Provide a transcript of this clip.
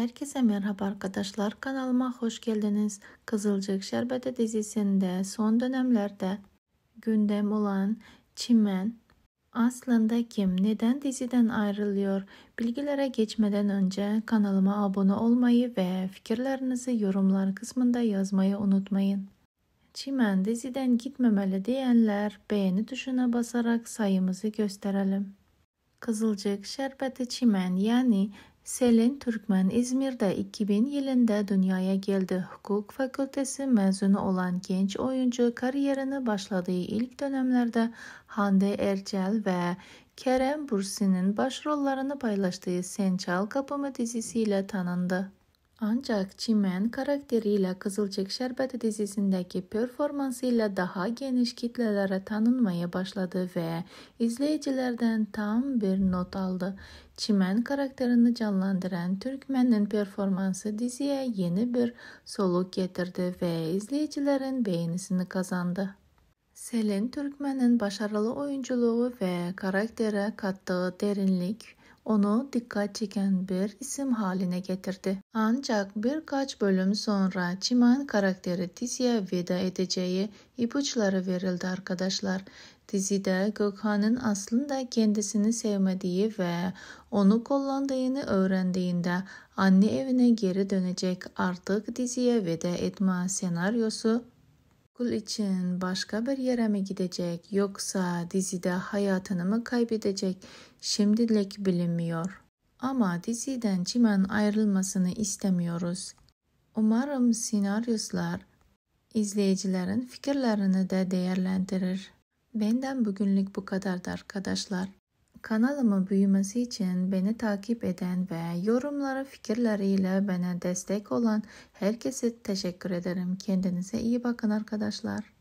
Herkese merhaba arkadaşlar, kanalıma hoş geldiniz. Kızılcık Şerbeti dizisinde son dönemlerde gündem olan Çimen aslında kim, neden diziden ayrılıyor? Bilgilere geçmeden önce kanalıma abone olmayı ve fikirlerinizi yorumlar kısmında yazmayı unutmayın. Çimen diziden gitmemeli diyenler beğeni tuşuna basarak sayımızı gösterelim. Kızılcık Şerbeti Çimen yani Selin Türkmen İzmir'de 2000 yılında dünyaya geldi. Hukuk fakültesi mezunu olan genç oyuncu kariyerini başladığı ilk dönemlerde Hande Erçel ve Kerem Bürsin'in başrollerini paylaştığı Sen Çal Kapımı dizisiyle tanındı. Ancak Çimen karakteriyle Kızılcık Şerbeti dizisindeki performansıyla daha geniş kitlelere tanınmaya başladı ve izleyicilerden tam bir not aldı. Çimen karakterini canlandıran Türkmen'in performansı diziye yeni bir soluk getirdi ve izleyicilerin beğenisini kazandı. Selin Türkmen'in başarılı oyunculuğu ve karaktere kattığı derinlik onu dikkat çeken bir isim haline getirdi. Ancak birkaç bölüm sonra Çimen karakteri diziye veda edeceği ipuçları verildi arkadaşlar. Dizide Gökhan'ın aslında kendisini sevmediği ve onu kullandığını öğrendiğinde anne evine geri dönecek, artık diziye veda etme senaryosu okul için başka bir yere mi gidecek, yoksa dizide hayatını mı kaybedecek şimdilik bilinmiyor. Ama diziden Çimen ayrılmasını istemiyoruz. Umarım senaryolar izleyicilerin fikirlerini de değerlendirir. Benden bugünlük bu kadardı arkadaşlar. Kanalımın büyümesi için beni takip eden ve yorumları, fikirleriyle bana destek olan herkese teşekkür ederim. Kendinize iyi bakın arkadaşlar.